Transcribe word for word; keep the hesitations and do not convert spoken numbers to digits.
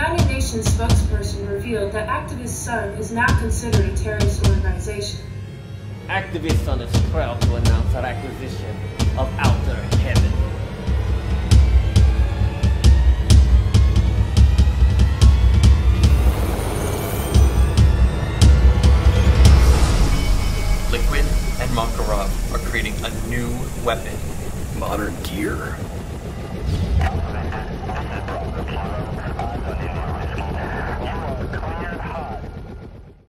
United Nations spokesperson revealed that Activist Sun is now considered a terrorist organization. Activist Sun is proud to announce our acquisition of Outer Heaven. Liquid and Makarov are creating a new weapon. Modern gear.